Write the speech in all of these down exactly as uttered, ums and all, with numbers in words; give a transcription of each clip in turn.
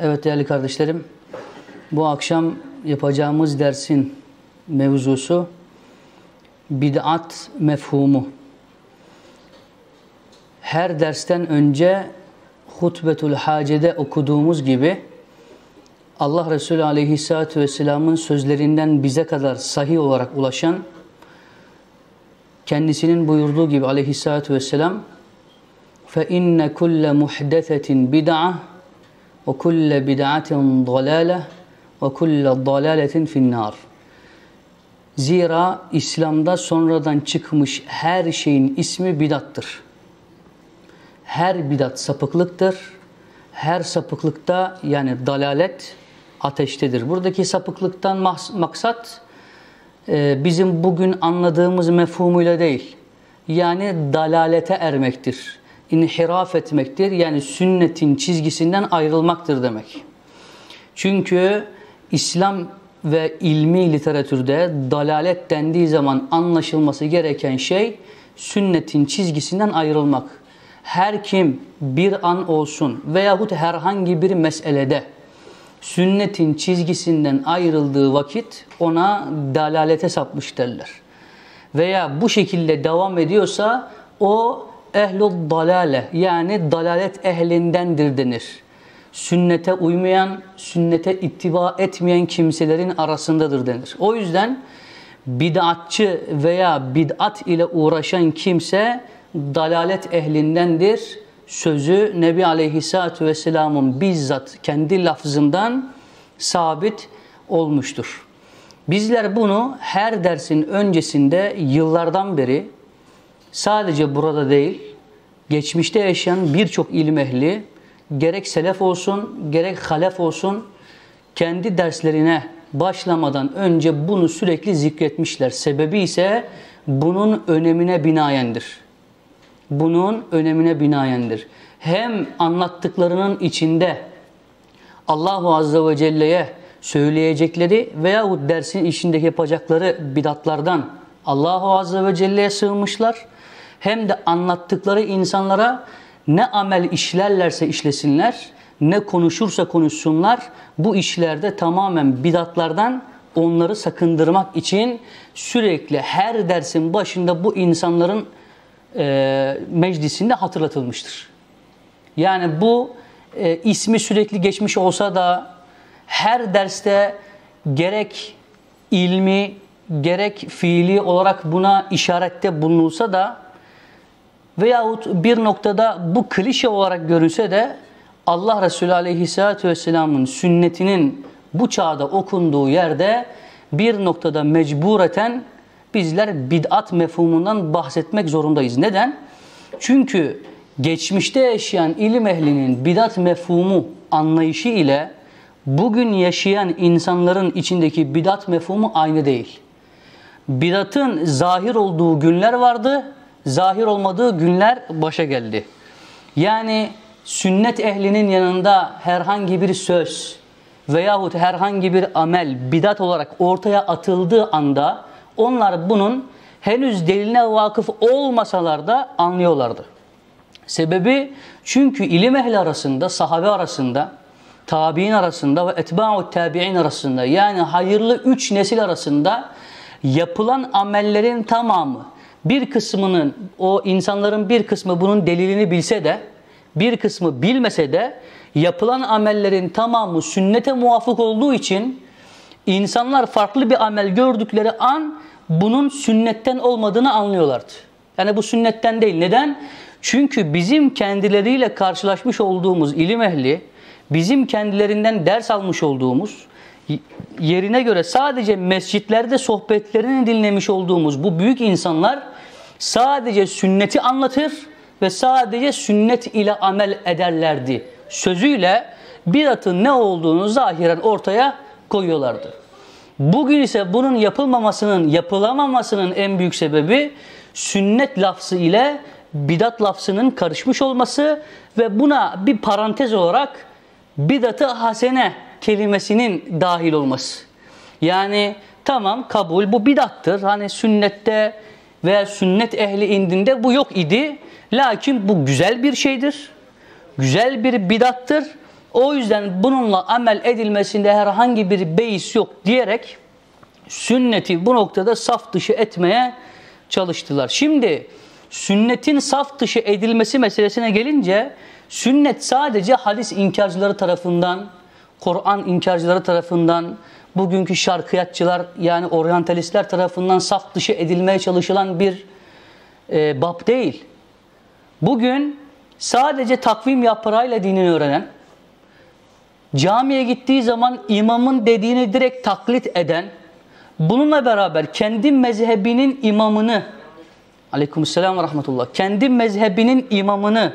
Evet değerli kardeşlerim, bu akşam yapacağımız dersin mevzusu Bid'at Mefhumu. Her dersten önce Hutbetul Hâce'de okuduğumuz gibi Allah Resulü Aleyhisselatü Vesselam'ın sözlerinden bize kadar sahih olarak ulaşan, kendisinin buyurduğu gibi Aleyhisselatü Vesselam فَاِنَّ كُلَّ مُحْدَثَةٍ بِدَعَةٍ وَكُلَّ بِدَعَةٍ ضَلَالَةٍ وَكُلَّ ضَلَالَةٍ فِي النَّارِ. Zira İslam'da sonradan çıkmış her şeyin ismi bidattır. Her bidat sapıklıktır. Her sapıklıkta, yani dalalet, ateştedir. Buradaki sapıklıktan maksat bizim bugün anladığımız mefhumuyla değil. Yani dalalete ermektir. İnhiraf etmektir. Yani sünnetin çizgisinden ayrılmaktır demek. Çünkü İslam ve ilmi literatürde dalalet dendiği zaman anlaşılması gereken şey sünnetin çizgisinden ayrılmak. Her kim bir an olsun veyahut herhangi bir meselede sünnetin çizgisinden ayrıldığı vakit ona dalalete sapmış derler. Veya bu şekilde devam ediyorsa o Ehlul dalale, yani dalalet ehlindendir denir. Sünnete uymayan, sünnete ittiba etmeyen kimselerin arasındadır denir. O yüzden bid'atçı veya bid'at ile uğraşan kimse dalalet ehlindendir sözü Nebi Aleyhisselatü Vesselam'ın bizzat kendi lafzından sabit olmuştur. Bizler bunu her dersin öncesinde yıllardan beri, sadece burada değil, geçmişte yaşayan birçok ilim ehli, gerek selef olsun, gerek halef olsun, kendi derslerine başlamadan önce bunu sürekli zikretmişler. Sebebi ise bunun önemine binayendir. Bunun önemine binayendir. Hem anlattıklarının içinde Allahu azze ve celle'ye söyleyecekleri veyahut dersin içindeki yapacakları bidatlardan Allahu azze ve celle'ye sığınmışlar. Hem de anlattıkları insanlara ne amel işlerlerse işlesinler, ne konuşursa konuşsunlar, bu işlerde tamamen bidatlardan onları sakındırmak için sürekli her dersin başında bu insanların e, meclisinde hatırlatılmıştır. Yani bu e, ismi sürekli geçmiş olsa da her derste gerek ilmi, gerek fiili olarak buna işarette bulunulsa da veyahut bir noktada bu klişe olarak görünse de Allah Resulü Aleyhisselatü Vesselam'ın sünnetinin bu çağda okunduğu yerde bir noktada mecbureten bizler bid'at mefhumundan bahsetmek zorundayız. Neden? Çünkü geçmişte yaşayan ilim ehlinin bid'at mefhumu anlayışı ile bugün yaşayan insanların içindeki bid'at mefhumu aynı değil. Bidatın zahir olduğu günler vardı, zahir olmadığı günler başa geldi. Yani sünnet ehlinin yanında herhangi bir söz veyahut herhangi bir amel bidat olarak ortaya atıldığı anda onlar bunun henüz deliline vakıf olmasalar da anlıyorlardı. Sebebi, çünkü ilim ehli arasında, sahabe arasında, tabi'in arasında ve etba'u tabi'in arasında, yani hayırlı üç nesil arasında yapılan amellerin tamamı, bir kısmının, o insanların bir kısmı bunun delilini bilse de, bir kısmı bilmese de, yapılan amellerin tamamı sünnete muvafık olduğu için insanlar farklı bir amel gördükleri an bunun sünnetten olmadığını anlıyorlardı. Yani bu sünnetten değil. Neden? Çünkü bizim kendileriyle karşılaşmış olduğumuz ilim ehli, bizim kendilerinden ders almış olduğumuz, yerine göre sadece mescitlerde sohbetlerini dinlemiş olduğumuz bu büyük insanlar sadece sünneti anlatır ve sadece sünnet ile amel ederlerdi sözüyle bidatın ne olduğunu zahiren ortaya koyuyorlardı. Bugün ise bunun yapılmamasının, yapılamamasının en büyük sebebi sünnet lafzı ile bidat lafzının karışmış olması ve buna bir parantez olarak bidat-ı hasene kelimesinin dahil olması. Yani tamam, kabul, bu bidattır. Hani sünnette veya sünnet ehli indinde bu yok idi. Lakin bu güzel bir şeydir. Güzel bir bidattır. O yüzden bununla amel edilmesinde herhangi bir beis yok diyerek sünneti bu noktada saf dışı etmeye çalıştılar. Şimdi sünnetin saf dışı edilmesi meselesine gelince sünnet sadece hadis inkarcıları tarafından, Kur'an inkarcıları tarafından, bugünkü şarkiyatçılar yani oryantalistler tarafından saf dışı edilmeye çalışılan bir e, bab değil. Bugün sadece takvim yaprağıyla dinini öğrenen, camiye gittiği zaman imamın dediğini direkt taklit eden, bununla beraber kendi mezhebinin imamını, aleykümselam ve rahmetullah, kendi mezhebinin imamını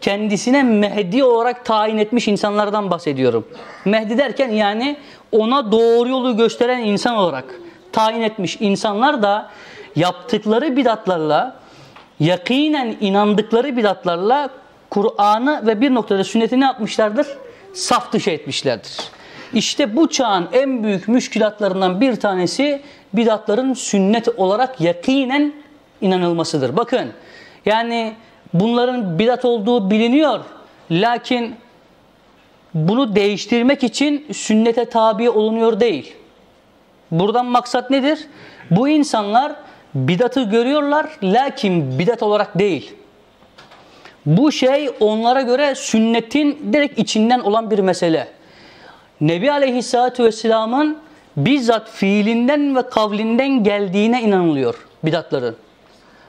kendisine Mehdi olarak tayin etmiş insanlardan bahsediyorum. Mehdi derken yani ona doğru yolu gösteren insan olarak tayin etmiş insanlar da yaptıkları bidatlarla, yakinen inandıkları bidatlarla Kur'an'ı ve bir noktada sünneti ne yapmışlardır? Saf dışı etmişlerdir. İşte bu çağın en büyük müşkilatlarından bir tanesi bidatların sünnet olarak yakinen inanılmasıdır. Bakın yani bunların bidat olduğu biliniyor. Lakin bunu değiştirmek için sünnete tabi olunuyor değil. Buradan maksat nedir? Bu insanlar bidatı görüyorlar lakin bidat olarak değil. Bu şey onlara göre sünnetin direkt içinden olan bir mesele. Nebi Aleyhisselatü Vesselam'ın bizzat fiilinden ve kavlinden geldiğine inanılıyor bidatların.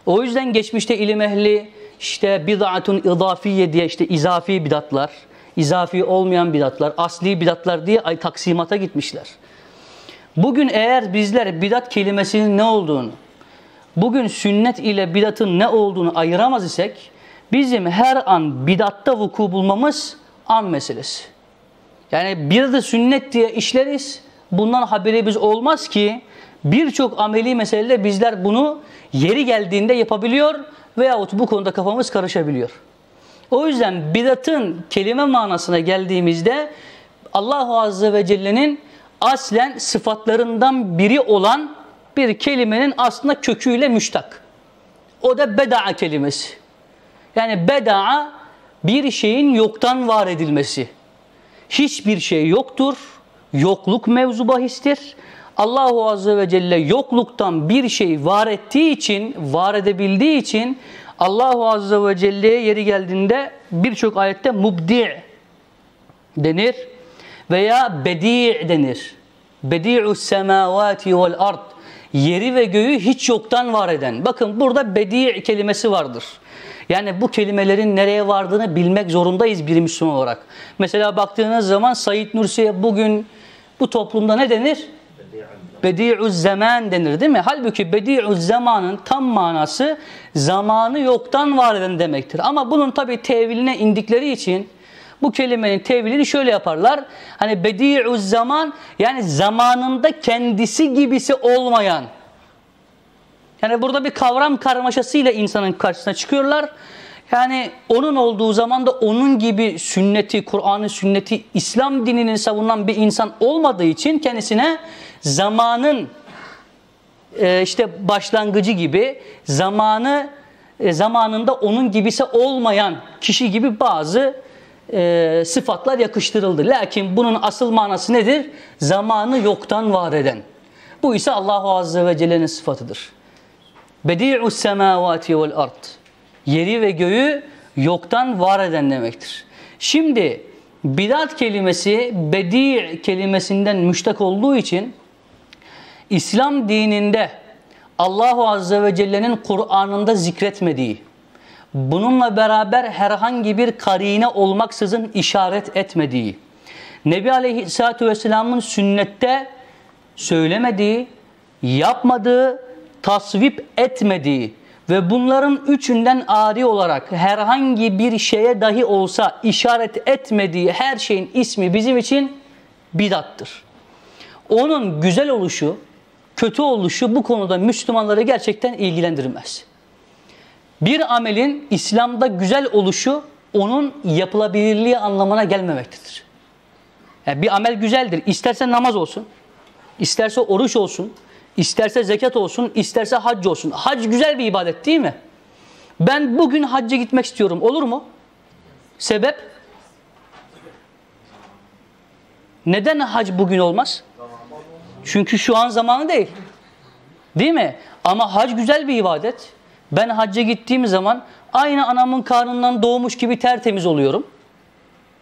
O yüzden geçmişte ilim ehli işte bid'atun idafiye diye işte izafi bidatlar, izafi olmayan bidatlar, asli bidatlar diye ay taksimata gitmişler. Bugün eğer bizler bidat kelimesinin ne olduğunu, bugün sünnet ile bidatın ne olduğunu ayıramaz isek, bizim her an bidatta vuku bulmamız an meselesi. Yani bir de sünnet diye işleriz, bundan haberimiz olmaz ki birçok ameli meselede bizler bunu yeri geldiğinde yapabiliyor veyahut bu konuda kafamız karışabiliyor. O yüzden bidatın kelime manasına geldiğimizde Allahu azze ve celle'nin aslen sıfatlarından biri olan bir kelimenin aslında köküyle müştak. O da beda'a kelimesi. Yani beda'a bir şeyin yoktan var edilmesi. Hiçbir şey yoktur. Yokluk mevzu bahistir. Allahu azze ve celle yokluktan bir şey var ettiği için, var edebildiği için Allahu azze ve celle'ye yeri geldiğinde birçok ayette mubdi' denir veya bedi' denir. Bediü'z-semâvâti vel-ard. Yeri ve göğü hiç yoktan var eden. Bakın burada bedi' kelimesi vardır. Yani bu kelimelerin nereye vardığını bilmek zorundayız bir Müslüman olarak. Mesela baktığınız zaman Said Nursi'ye bugün bu toplumda ne denir? Bedi'u's zaman denir değil mi? Halbuki Bedi'u's zamanın tam manası zamanı yoktan var eden demektir. Ama bunun tabi teviline indikleri için bu kelimenin tevilini şöyle yaparlar. Hani Bedi'u's zaman yani zamanında kendisi gibisi olmayan. Yani burada bir kavram karmaşasıyla insanın karşısına çıkıyorlar. Yani onun olduğu zaman da onun gibi sünneti, Kur'an'ın sünneti, İslam dininin savunan bir insan olmadığı için kendisine zamanın işte başlangıcı gibi, zamanı zamanında onun gibisi olmayan kişi gibi bazı sıfatlar yakıştırıldı. Lakin bunun asıl manası nedir? Zamanı yoktan var eden. Bu ise Allahu azze ve celle'nin sıfatıdır. Bediü's-semâvâti vel-ard. Yeri ve göğü yoktan var eden demektir. Şimdi bidat kelimesi bedi' kelimesinden müştak olduğu için İslam dininde Allahu azze ve celle'nin Kur'an'ında zikretmediği, bununla beraber herhangi bir karine olmaksızın işaret etmediği, Nebi Aleyhisselatü Vesselam'ın sünnette söylemediği, yapmadığı, tasvip etmediği ve bunların üçünden ari olarak herhangi bir şeye dahi olsa işaret etmediği her şeyin ismi bizim için bidattır. Onun güzel oluşu, kötü oluşu bu konuda Müslümanları gerçekten ilgilendirmez. Bir amelin İslam'da güzel oluşu onun yapılabilirliği anlamına gelmemektedir. Yani bir amel güzeldir. İsterse namaz olsun, isterse oruç olsun, İsterse zekat olsun, isterse hac olsun. Hac güzel bir ibadet değil mi? Ben bugün hacca gitmek istiyorum. Olur mu? Sebep? Neden hac bugün olmaz? Çünkü şu an zamanı değil. Değil mi? Ama hac güzel bir ibadet. Ben hacca gittiğim zaman aynı anamın karnından doğmuş gibi tertemiz oluyorum.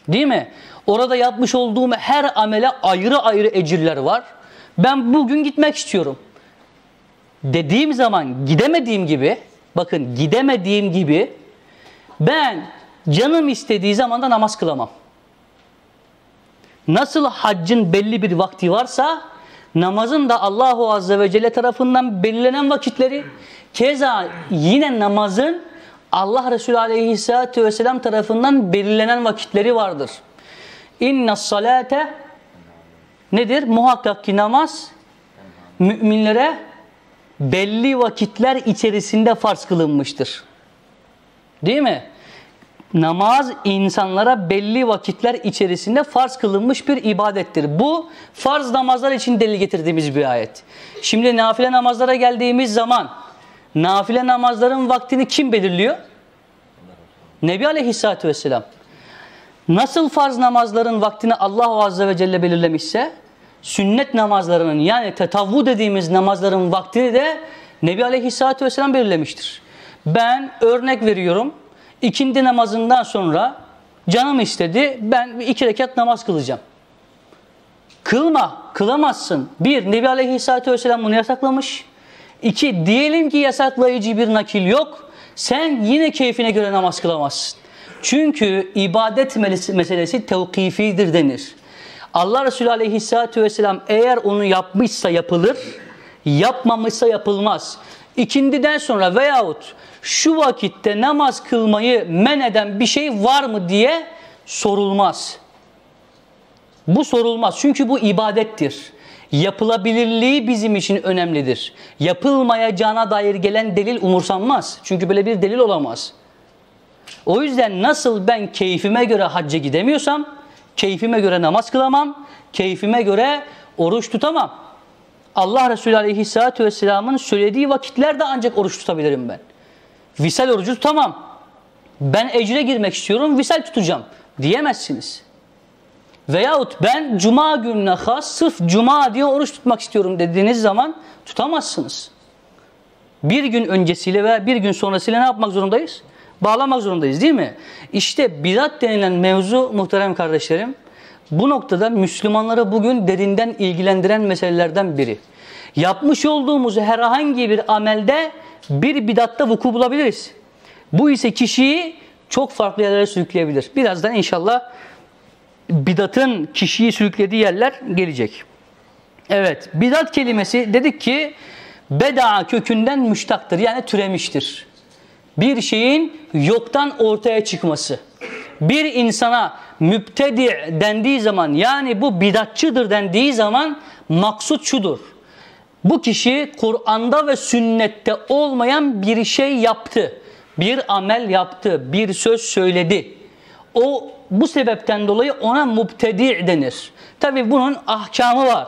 Değil mi? Orada yapmış olduğum her amele ayrı ayrı ecirler var. Ben bugün gitmek istiyorum. Dediğim zaman gidemediğim gibi, bakın gidemediğim gibi, ben canım istediği zaman da namaz kılamam. Nasıl haccın belli bir vakti varsa, namazın da Allahu azze ve celle tarafından belirlenen vakitleri, keza yine namazın Allah Resulü aleyhisselatü vesselam tarafından belirlenen vakitleri vardır. İnne salate nedir? Muhakkak ki namaz müminlere belli vakitler içerisinde farz kılınmıştır. Değil mi? Namaz insanlara belli vakitler içerisinde farz kılınmış bir ibadettir. Bu farz namazlar için delil getirdiğimiz bir ayet. Şimdi nafile namazlara geldiğimiz zaman nafile namazların vaktini kim belirliyor? Nebi Aleyhisselatü Vesselam. Nasıl farz namazların vaktini Allah Azze ve Celle belirlemişse, sünnet namazlarının yani tetavvu dediğimiz namazların vaktini de Nebi Aleyhisselatü Vesselam belirlemiştir. Ben örnek veriyorum. İkindi namazından sonra canım istedi, ben iki rekat namaz kılacağım. Kılma, kılamazsın. Bir, Nebi Aleyhisselatü Vesselam bunu yasaklamış. İki, diyelim ki yasaklayıcı bir nakil yok. Sen yine keyfine göre namaz kılamazsın. Çünkü ibadet meselesi tevkifidir denir. Allah Resulü Aleyhisselatü Vesselam eğer onu yapmışsa yapılır, yapmamışsa yapılmaz. İkindiden sonra veyahut şu vakitte namaz kılmayı men eden bir şey var mı diye sorulmaz. Bu sorulmaz. Çünkü bu ibadettir. Yapılabilirliği bizim için önemlidir. Yapılmayacağına dair gelen delil umursanmaz. Çünkü böyle bir delil olamaz. O yüzden nasıl ben keyfime göre hacca gidemiyorsam, keyfime göre namaz kılamam, keyfime göre oruç tutamam. Allah Resulü Aleyhisselatü Vesselam'ın söylediği vakitlerde ancak oruç tutabilirim ben. Visal orucu tutamam. Ben ecre girmek istiyorum, visal tutacağım diyemezsiniz. Veyahut ben cuma gününe has sırf cuma diye oruç tutmak istiyorum dediğiniz zaman tutamazsınız. Bir gün öncesiyle veya bir gün sonrasıyla ne yapmak zorundayız? Bağlamak zorundayız değil mi? İşte bidat denilen mevzu muhterem kardeşlerim, bu noktada Müslümanları bugün derinden ilgilendiren meselelerden biri. Yapmış olduğumuz herhangi bir amelde bir bidatta vuku bulabiliriz. Bu ise kişiyi çok farklı yerlere sürükleyebilir. Birazdan inşallah bidatın kişiyi sürüklediği yerler gelecek. Evet, bidat kelimesi dedik ki beda'a kökünden müştaktır, yani türemiştir. Bir şeyin yoktan ortaya çıkması. Bir insana mübtedi dendiği zaman, yani bu bidatçıdır dendiği zaman maksut şudur: bu kişi Kur'an'da ve sünnette olmayan bir şey yaptı, bir amel yaptı, bir söz söyledi. O bu sebepten dolayı ona mubtedi denir. Tabii bunun ahkamı var.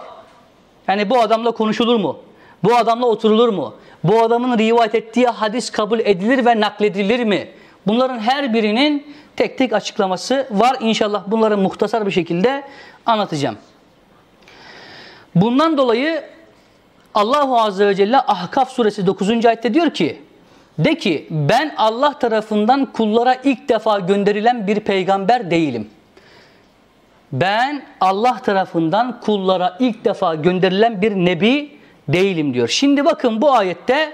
Yani bu adamla konuşulur mu? Bu adamla oturulur mu? Bu adamın rivayet ettiği hadis kabul edilir ve nakledilir mi? Bunların her birinin tek tek açıklaması var. İnşallah bunları muhtasar bir şekilde anlatacağım. Bundan dolayı Allahu azze ve celle Ahkaf suresi dokuzuncu ayette diyor ki, de ki ben Allah tarafından kullara ilk defa gönderilen bir peygamber değilim. Ben Allah tarafından kullara ilk defa gönderilen bir nebi değilim diyor. Şimdi bakın bu ayette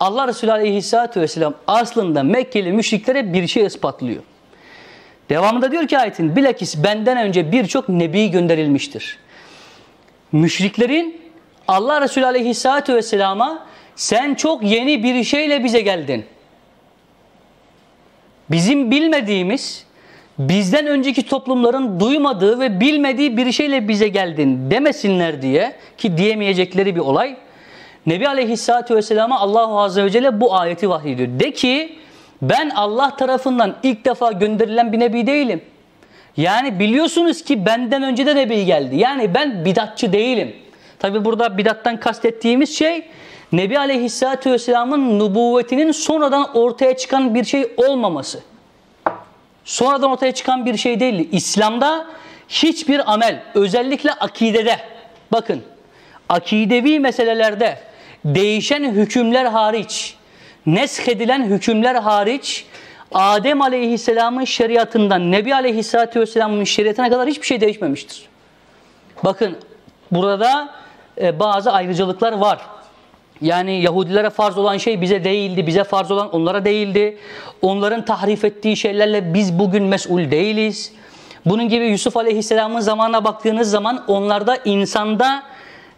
Allah Resulü Aleyhisselatü Vesselam aslında Mekkeli müşriklere bir şey ispatlıyor. Devamında diyor ki ayetin, bilakis benden önce birçok nebi gönderilmiştir. Müşriklerin Allah Resulü Aleyhisselatü Vesselam'a sen çok yeni bir şeyle bize geldin, bizim bilmediğimiz, bizden önceki toplumların duymadığı ve bilmediği bir şeyle bize geldin demesinler diye, ki diyemeyecekleri bir olay, Nebi Aleyhisselatü Vesselam'a Allah Azze ve Celle bu ayeti vahyediyor. De ki ben Allah tarafından ilk defa gönderilen bir nebi değilim. Yani biliyorsunuz ki benden önce de nebi geldi. Yani ben bidatçı değilim. Tabi burada bidattan kastettiğimiz şey Nebi Aleyhisselatü Vesselam'ın nübüvvetinin sonradan ortaya çıkan bir şey olmaması. Sonradan ortaya çıkan bir şey değil. İslam'da hiçbir amel, özellikle akidede, bakın akidevi meselelerde değişen hükümler hariç, neshedilen hükümler hariç, Adem Aleyhisselam'ın şeriatından Nebi Aleyhisselatü Vesselam'ın şeriatına kadar hiçbir şey değişmemiştir. Bakın burada e, bazı ayrıcalıklar var. Yani Yahudilere farz olan şey bize değildi, bize farz olan onlara değildi. Onların tahrif ettiği şeylerle biz bugün mesul değiliz. Bunun gibi Yusuf Aleyhisselam'ın zamanına baktığınız zaman onlarda insanda,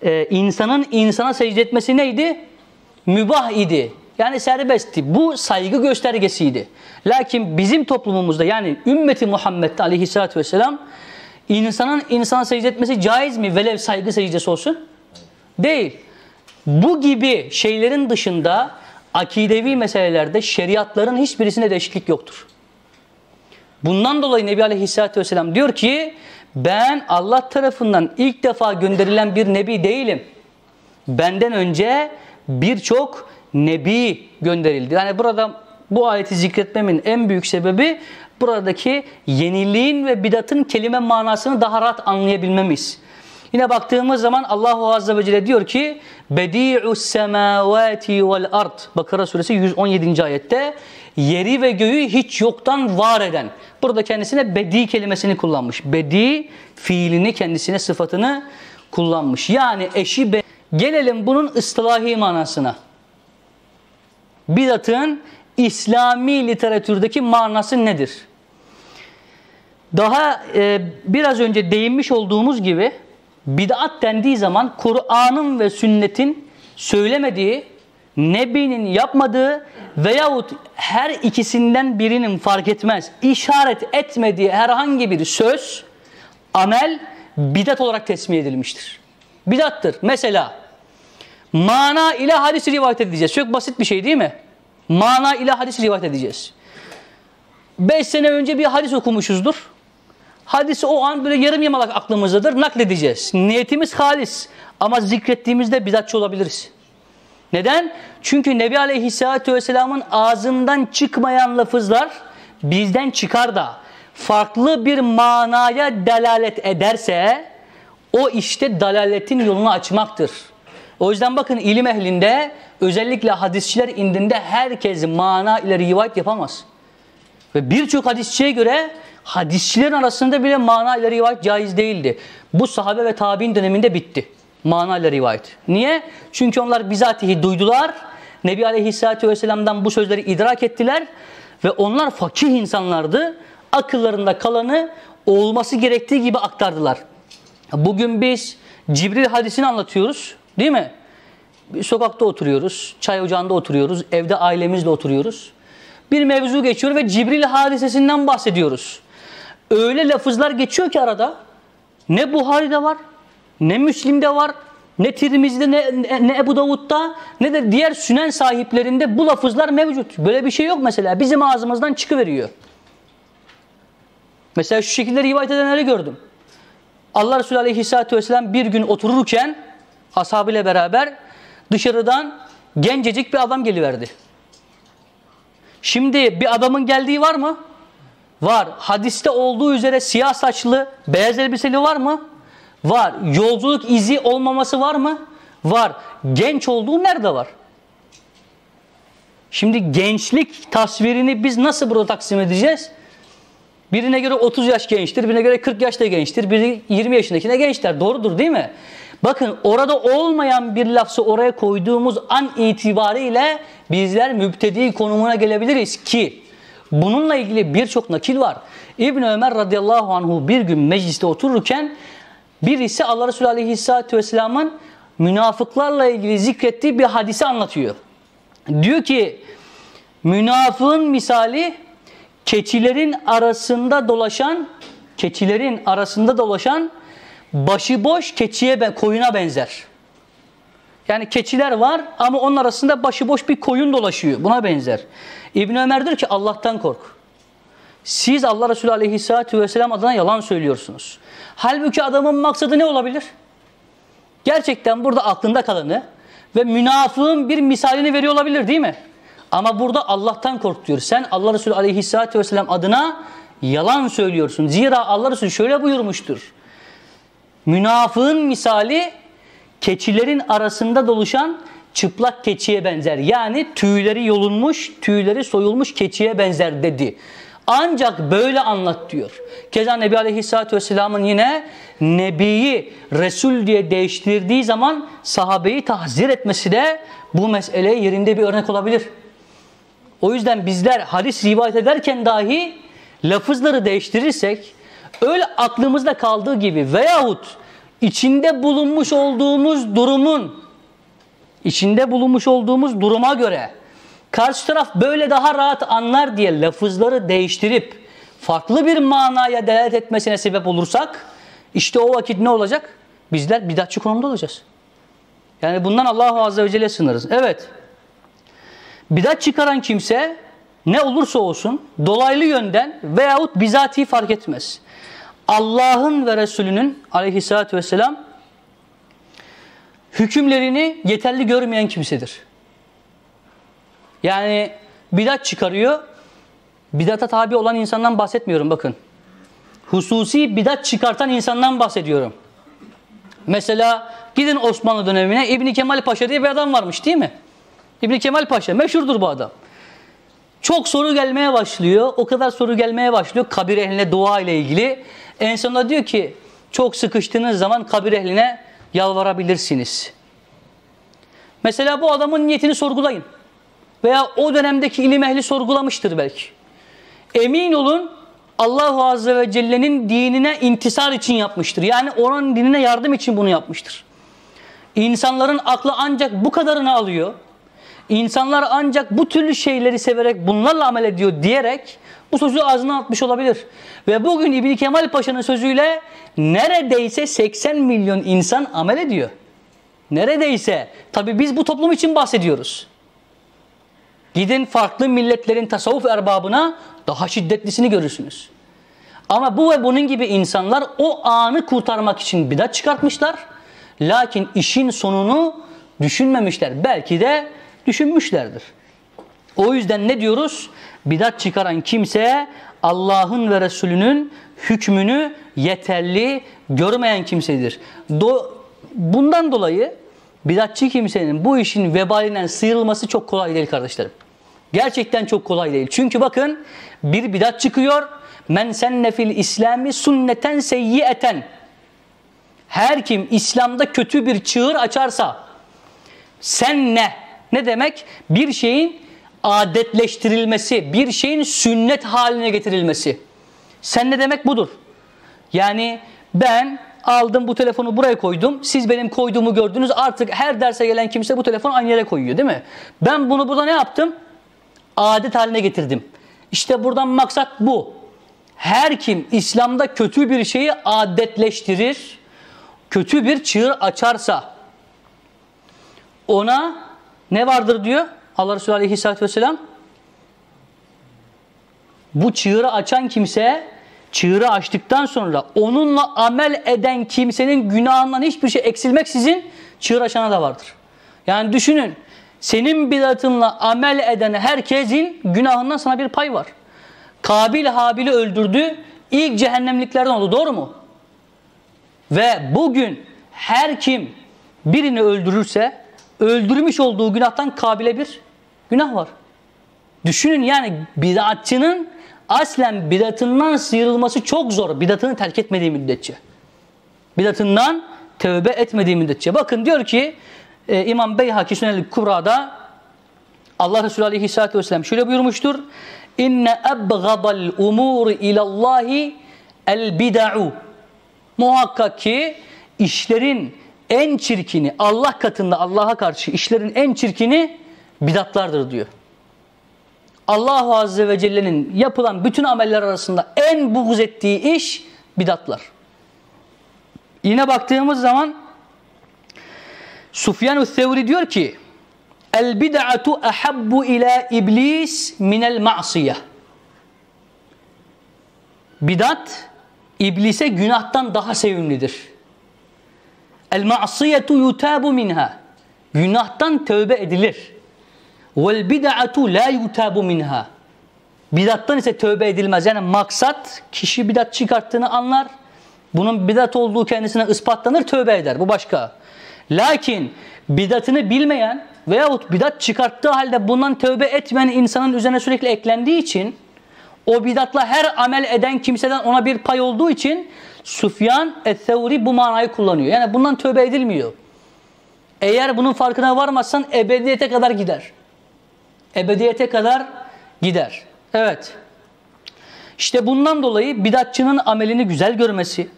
e, insanın insana secde etmesi neydi? Mübah idi. Yani serbestti. Bu saygı göstergesiydi. Lakin bizim toplumumuzda, yani ümmeti Muhammed'de Aleyhisselatü Vesselam, insanın insana secde etmesi caiz mi? Velev saygı secdesi olsun. Değil. Bu gibi şeylerin dışında akidevi meselelerde şeriatların hiçbirisine değişiklik yoktur. Bundan dolayı Nebi Aleyhisselatü Vesselam diyor ki, ben Allah tarafından ilk defa gönderilen bir nebi değilim. Benden önce birçok nebi gönderildi. Yani burada bu ayeti zikretmemin en büyük sebebi buradaki yeniliğin ve bidatın kelime manasını daha rahat anlayabilmemiz. Yine baktığımız zaman Allahu azze ve celle diyor ki Bediü'ü's-semâvâti vel-ard, Bakara suresi yüz on yedinci ayette, yeri ve göğü hiç yoktan var eden. Burada kendisine bedi kelimesini kullanmış. Bedi fiilini kendisine, sıfatını kullanmış. Yani eşi be. Gelelim bunun ıslahi manasına. Bidatın İslami literatürdeki manası nedir? Daha e, biraz önce değinmiş olduğumuz gibi bid'at dendiği zaman Kur'an'ın ve sünnetin söylemediği, nebinin yapmadığı veyahut her ikisinden birinin fark etmez işaret etmediği herhangi bir söz, amel bid'at olarak tesmih edilmiştir. Bid'attır. Mesela mana ile hadis rivayet edeceğiz. Çok basit bir şey değil mi? Mana ile hadis rivayet edeceğiz. Beş sene önce bir hadis okumuşuzdur. Hadisi o an böyle yarım yamalak aklımızdadır. Nakledeceğiz. Niyetimiz halis. Ama zikrettiğimizde bidatçı olabiliriz. Neden? Çünkü Nebi Aleyhisselatü Vesselam'ın ağzından çıkmayan lafızlar bizden çıkar da farklı bir manaya delalet ederse o işte dalaletin yolunu açmaktır. O yüzden bakın ilim ehlinde, özellikle hadisçiler indinde herkes mana ile rivayet yapamaz. Ve birçok hadisçiye göre hadisçilerin arasında bile mana ile rivayet caiz değildi. Bu sahabe ve tabi'in döneminde bitti. Mana ile rivayet. Niye? Çünkü onlar bizatihi duydular. Nebi Aleyhisselatü Vesselam'dan bu sözleri idrak ettiler. Ve onlar fakih insanlardı. Akıllarında kalanı olması gerektiği gibi aktardılar. Bugün biz Cibril hadisini anlatıyoruz. Değil mi? Sokakta oturuyoruz, çay ocağında oturuyoruz, evde ailemizle oturuyoruz. Bir mevzu geçiyor ve Cibril hadisesinden bahsediyoruz. Öyle lafızlar geçiyor ki arada, ne Buhari'de var, ne Müslim'de var, ne Tirmizi'de, ne, ne, ne Ebu Davud'da, ne de diğer Sünen sahiplerinde bu lafızlar mevcut. Böyle bir şey yok mesela. Bizim ağzımızdan çıkıveriyor. Mesela şu şekilde rivayet edenleri gördüm. Allah Resulü Aleyhisselatü Vesselam bir gün otururken ashabıyla beraber dışarıdan gencecik bir adam geliverdi. Şimdi bir adamın geldiği var mı? Var. Hadiste olduğu üzere siyah saçlı, beyaz elbiseli var mı? Var. Yolculuk izi olmaması var mı? Var. Genç olduğu nerede var? Şimdi gençlik tasvirini biz nasıl burada taksim edeceğiz? Birine göre otuz yaş gençtir, birine göre kırk yaş da gençtir, biri yirmi yaşındakine gençler. Doğrudur değil mi? Bakın orada olmayan bir lafı oraya koyduğumuz an itibariyle bizler mübtedi konumuna gelebiliriz ki bununla ilgili birçok nakil var. İbn Ömer radıyallahu anh bir gün mecliste otururken birisi Allah Resulü Aleyhisselatü Vesselam'ın münafıklarla ilgili zikrettiği bir hadisi anlatıyor. Diyor ki münafığın misali keçilerin arasında dolaşan keçilerin arasında dolaşan başıboş keçiye, koyuna benzer. Yani keçiler var ama onun arasında başıboş bir koyun dolaşıyor. Buna benzer. İbn Ömer diyor ki Allah'tan kork. Siz Allah Resulü Aleyhisselatü Vesselam adına yalan söylüyorsunuz. Halbuki adamın maksadı ne olabilir? Gerçekten burada aklında kalanı ve münafığın bir misalini veriyor olabilir değil mi? Ama burada Allah'tan kork diyor. Sen Allah Resulü Aleyhisselatü Vesselam adına yalan söylüyorsun. Zira Allah Resulü şöyle buyurmuştur. Münafığın misali keçilerin arasında doluşan çıplak keçiye benzer. Yani tüyleri yolunmuş, tüyleri soyulmuş keçiye benzer dedi. Ancak böyle anlat diyor. Keza Nebi Aleyhisselatü Vesselam'ın yine Nebi'yi Resul diye değiştirdiği zaman sahabeyi tahzir etmesi de bu mesele yerinde bir örnek olabilir. O yüzden bizler hadis rivayet ederken dahi lafızları değiştirirsek öyle aklımızda kaldığı gibi veyahut içinde bulunmuş olduğumuz durumun içinde bulunmuş olduğumuz duruma göre karşı taraf böyle daha rahat anlar diye lafızları değiştirip farklı bir manaya delalet etmesine sebep olursak işte o vakit ne olacak? Bizler bidatçı konumda olacağız. Yani bundan Allahu azze ve celle sınırız. Evet. Bidat çıkaran kimse ne olursa olsun dolaylı yönden veyahut bizatihi fark etmez. Allah'ın ve Resulünün aleyhissalatü vesselam hükümlerini yeterli görmeyen kimsedir. Yani bidat çıkarıyor. Bidata tabi olan insandan bahsetmiyorum bakın. Hususi bidat çıkartan insandan bahsediyorum. Mesela gidin Osmanlı dönemine İbni Kemal Paşa diye bir adam varmış değil mi? İbni Kemal Paşa meşhurdur bu adam. Çok soru gelmeye başlıyor. O kadar soru gelmeye başlıyor kabir ehline dua ile ilgili. En sonunda diyor ki çok sıkıştığınız zaman kabir ehline yalvarabilirsiniz. Mesela bu adamın niyetini sorgulayın. Veya o dönemdeki ilim ehli sorgulamıştır belki. Emin olun Allah azze ve celle'nin dinine intisar için yapmıştır. Yani onun dinine yardım için bunu yapmıştır. İnsanların aklı ancak bu kadarını alıyor. İnsanlar ancak bu türlü şeyleri severek bunlarla amel ediyor diyerek bu sözü ağzına atmış olabilir. Ve bugün İbni Kemal Paşa'nın sözüyle neredeyse seksen milyon insan amel ediyor. Neredeyse. Tabi biz bu toplum için bahsediyoruz. Gidin farklı milletlerin tasavvuf erbabına daha şiddetlisini görürsünüz. Ama bu ve bunun gibi insanlar o anı kurtarmak için bidat çıkartmışlar. Lakin işin sonunu düşünmemişler. Belki de düşünmüşlerdir. O yüzden ne diyoruz? Bidat çıkaran kimse Allah'ın ve Resulünün hükmünü yeterli görmeyen kimsedir. Do- Bundan dolayı bidatçı kimsenin bu işin vebalinden sıyrılması çok kolay değil kardeşlerim. Gerçekten çok kolay değil. Çünkü bakın bir bidat çıkıyor. Men senne fil islami sünneten seyyieten. Her kim İslam'da kötü bir çığır açarsa senne ne demek? Bir şeyin adetleştirilmesi, bir şeyin sünnet haline getirilmesi. Senne demek budur. Yani ben aldım bu telefonu buraya koydum. Siz benim koyduğumu gördünüz. Artık her derse gelen kimse bu telefonu aynı yere koyuyor değil mi? Ben bunu burada ne yaptım? Adet haline getirdim. İşte buradan maksat bu. Her kim İslam'da kötü bir şeyi adetleştirir, kötü bir çığır açarsa ona ne vardır diyor Allah Resulü Aleyhisselatü Vesselam? Bu çığırı açan kimse çığırı açtıktan sonra onunla amel eden kimsenin günahından hiçbir şey eksilmeksizin çığır açana da vardır. Yani düşünün senin bidatınla amel eden herkesin günahından sana bir pay var. Kabil Habil'i öldürdü, ilk cehennemliklerden oldu, doğru mu? Ve bugün her kim birini öldürürse öldürmüş olduğu günahtan Kabil'e bir günah var. Düşünün yani bidatçının aslen bidatından sıyrılması çok zor. Bidatını terk etmediği müddetçe. Bidatından tövbe etmediği müddetçe. Bakın diyor ki e, İmam Beyha Kisunel-i Kubra'da Allah Resulü Aleyhisselatü Vesselam şöyle buyurmuştur. İnne ebgadal umuri ilallahi el bida'u. Muhakkak ki işlerin en çirkini Allah katında Allah'a karşı işlerin en çirkini bidatlardır diyor. Allahu azze ve celle'nin yapılan bütün ameller arasında en buğz ettiği iş bidatlar. Yine baktığımız zaman Sufyan-ı Sevrî diyor ki El bid'atu ahabbu ila iblis minel ma'siyah. Bidat iblise günahtan daha sevimlidir. El ma'siyetu yutabu minha. Günahtan tövbe edilir. Vel bid'atu la yutabu minha. Bidattan ise tövbe edilmez. Yani maksat kişi bidat çıkarttığını anlar. Bunun bidat olduğu kendisine ispatlanır, tövbe eder. Bu başka. Lakin bidatını bilmeyen veyahut bidat çıkarttığı halde bundan tövbe etmeyen insanın üzerine sürekli eklendiği için, o bidatla her amel eden kimseden ona bir pay olduğu için Sufyan-ı Sevrî bu manayı kullanıyor. Yani bundan tövbe edilmiyor. Eğer bunun farkına varmazsan ebediyete kadar gider. Ebediyete kadar gider. Evet. İşte bundan dolayı bidatçının amelini güzel görmesi,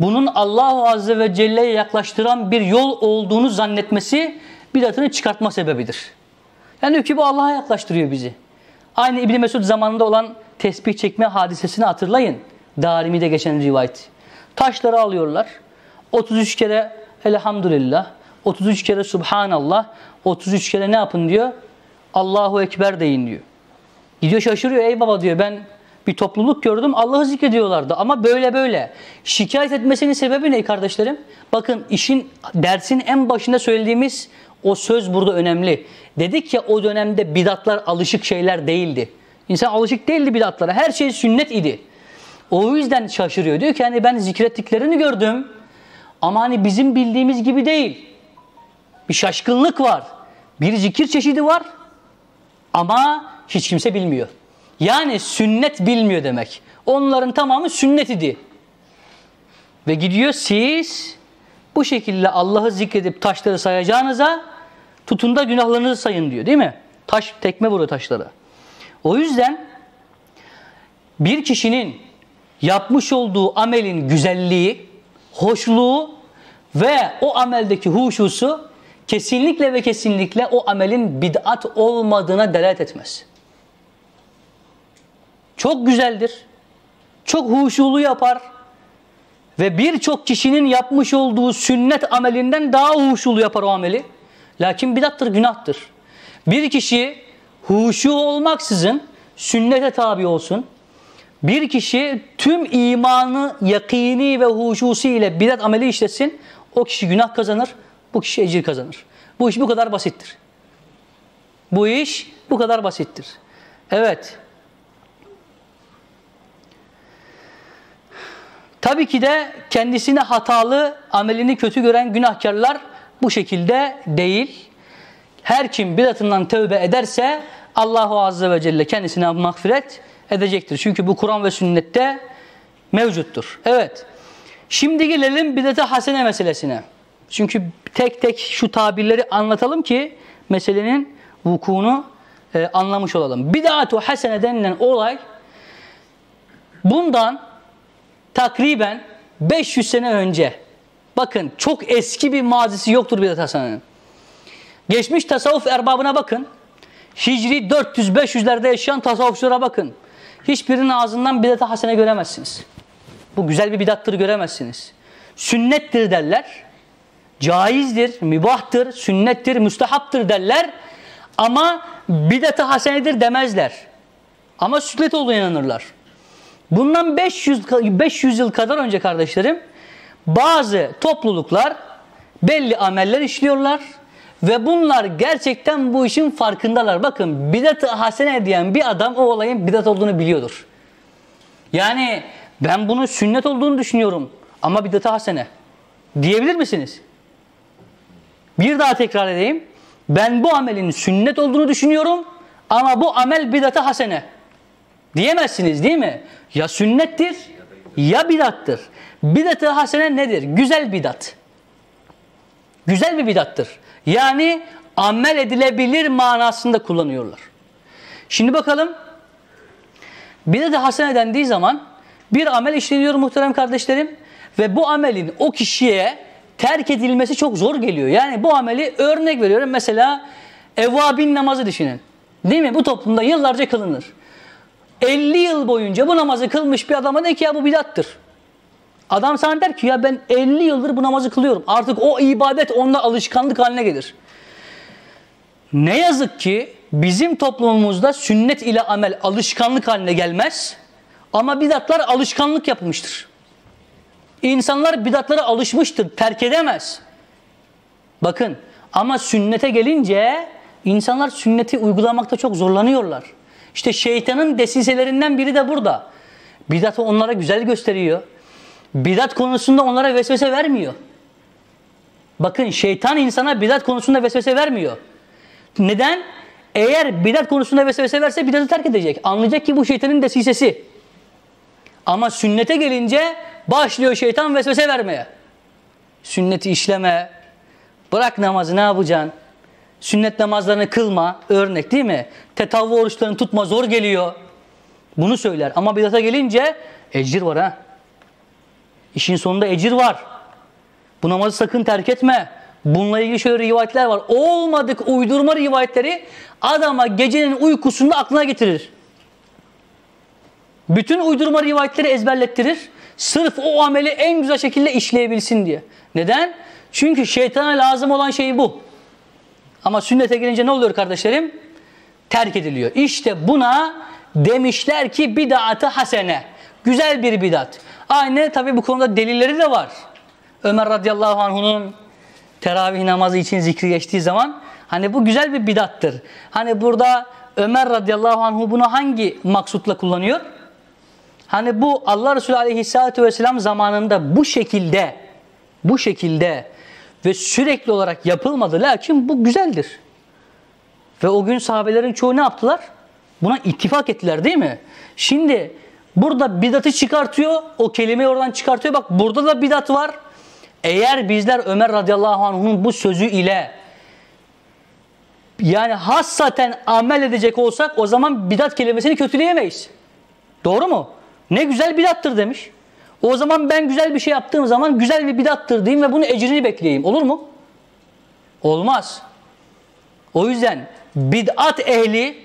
bunun Allahu azze ve celle'ye yaklaştıran bir yol olduğunu zannetmesi bidatını çıkartma sebebidir. Yani diyor ki bu Allah'a yaklaştırıyor bizi. Aynı İbn Mesud zamanında olan tesbih çekme hadisesini hatırlayın. Darimi'de geçen rivayet. Taşları alıyorlar. otuz üç kere elhamdülillah, otuz üç kere subhanallah, otuz üç kere ne yapın diyor? Allahu ekber deyin diyor. Gidiyor şaşırıyor. Ey baba diyor, ben bir topluluk gördüm, Allah'ı zikrediyorlardı ama böyle böyle. Şikayet etmesinin sebebi ne kardeşlerim? Bakın işin, dersin en başında söylediğimiz o söz burada önemli. Dedik ya o dönemde bidatlar alışık şeyler değildi. İnsan alışık değildi bidatlara. Her şey sünnet idi. O yüzden şaşırıyor. Diyor ki hani ben zikrettiklerini gördüm ama hani bizim bildiğimiz gibi değil. Bir şaşkınlık var. Bir zikir çeşidi var ama hiç kimse bilmiyor. Yani sünnet bilmiyor demek. Onların tamamı sünnet idi. Ve gidiyor siz bu şekilde Allah'ı zikredip taşları sayacağınıza tutun da günahlarınızı sayın diyor, değil mi? Taş tekme vuruyor taşlara. O yüzden bir kişinin yapmış olduğu amelin güzelliği, hoşluğu ve o ameldeki huşusu kesinlikle ve kesinlikle o amelin bid'at olmadığına delalet etmez. Çok güzeldir, çok huşulu yapar ve birçok kişinin yapmış olduğu sünnet amelinden daha huşulu yapar o ameli. Lakin bidattır, günahtır. Bir kişi huşu olmaksızın sünnete tabi olsun. Bir kişi tüm imanı, yakini ve huşusu ile bidat ameli işlesin. O kişi günah kazanır, bu kişi ecir kazanır. Bu iş bu kadar basittir. Bu iş bu kadar basittir. Evet. Tabii ki de kendisine hatalı, amelini kötü gören günahkarlar bu şekilde değil. Her kim bidatından tövbe ederse Allahu azze ve celle kendisine mağfiret edecektir. Çünkü bu Kur'an ve sünnette mevcuttur. Evet. Şimdi gelelim bidat-ı hasene meselesine. Çünkü tek tek şu tabirleri anlatalım ki meselenin vukuunu e, anlamış olalım. Bid'at-ı hasene denilen olay bundan takriben beş yüz sene önce. Bakın çok eski bir mazisi yoktur bidat-ı hasenenin. Geçmiş tasavvuf erbabına bakın. Hicri dört yüz beş yüzlerde yaşayan tasavvufçulara bakın. Hiçbirinin ağzından bidat-ı hasene göremezsiniz. Bu güzel bir bidattır göremezsiniz. Sünnettir derler. Caizdir, mübahtır, sünnettir, müstehaptır derler. Ama bidat-ı hasenedir demezler. Ama sünnet olduğuna inanırlar. Bundan beş yüz, beş yüz yıl kadar önce kardeşlerim bazı topluluklar belli ameller işliyorlar ve bunlar gerçekten bu işin farkındalar. Bakın bidat-ı hasene diyen bir adam o olayın bidat olduğunu biliyordur. Yani ben bunun sünnet olduğunu düşünüyorum ama bidat-ı hasene diyebilir misiniz? Bir daha tekrar edeyim. Ben bu amelin sünnet olduğunu düşünüyorum ama bu amel bidat-ı hasene diyemezsiniz, değil mi? Ya sünnettir ya bidattır. Bidat-ı hasene nedir? Güzel bidat. Güzel bir bidattır. Yani amel edilebilir manasında kullanıyorlar. Şimdi bakalım. Bidat-ı hasene dendiği zaman bir amel işleniyor muhterem kardeşlerim. Ve bu amelin o kişiye terk edilmesi çok zor geliyor. Yani bu ameli örnek veriyorum. Mesela evvabin namazı düşünün. Değil mi? Bu toplumda yıllarca kılınır. elli yıl boyunca bu namazı kılmış bir adama de ki ya bu bidattır. Adam sana der ki ya ben elli yıldır bu namazı kılıyorum. Artık o ibadet onda alışkanlık haline gelir. Ne yazık ki bizim toplumumuzda sünnet ile amel alışkanlık haline gelmez. Ama bidatlar alışkanlık yapmıştır. İnsanlar bidatlara alışmıştır. Terk edemez. Bakın ama sünnete gelince insanlar sünneti uygulamakta çok zorlanıyorlar. İşte şeytanın desiselerinden biri de burada. Bidatı onlara güzel gösteriyor. Bidat konusunda onlara vesvese vermiyor. Bakın, şeytan insana bidat konusunda vesvese vermiyor. Neden? Eğer bidat konusunda vesvese verse bidatı terk edecek. Anlayacak ki bu şeytanın desisesi. Ama sünnete gelince başlıyor şeytan vesvese vermeye. Sünneti işleme, bırak namazı ne yapacaksın? Sünnet namazlarını kılma, örnek değil mi? Tetavvu oruçlarını tutma, zor geliyor. Bunu söyler ama bidata gelince ecir var ha. İşin sonunda ecir var. Bu namazı sakın terk etme. Bununla ilgili şöyle rivayetler var. Olmadık uydurma rivayetleri adama gecenin uykusunda aklına getirir. Bütün uydurma rivayetleri ezberlettirir. Sırf o ameli en güzel şekilde işleyebilsin diye. Neden? Çünkü şeytana lazım olan şey bu. Ama sünnete gelince ne oluyor kardeşlerim? Terk ediliyor. İşte buna demişler ki bid'at-ı hasene. Güzel bir bid'at. Aynı tabi bu konuda delilleri de var. Ömer radıyallahu anh'unun teravih namazı için zikri geçtiği zaman hani bu güzel bir bid'attır. Hani burada Ömer radıyallahu anh bunu hangi maksutla kullanıyor? Hani bu Allah Resulü aleyhissalatü vesselam zamanında bu şekilde bu şekilde ve sürekli olarak yapılmadı. Lakin bu güzeldir. Ve o gün sahabelerin çoğu ne yaptılar? Buna ittifak ettiler değil mi? Şimdi burada bidatı çıkartıyor. O kelimeyi oradan çıkartıyor. Bak burada da bidat var. Eğer bizler Ömer radıyallahu anh'un bu sözü ile yani hassaten amel edecek olsak o zaman bidat kelimesini kötüleyemeyiz. Doğru mu? Ne güzel bidattır demiş. O zaman ben güzel bir şey yaptığım zaman güzel bir bidattır diyeyim ve bunun ecrini bekleyeyim. Olur mu? Olmaz. O yüzden bid'at ehli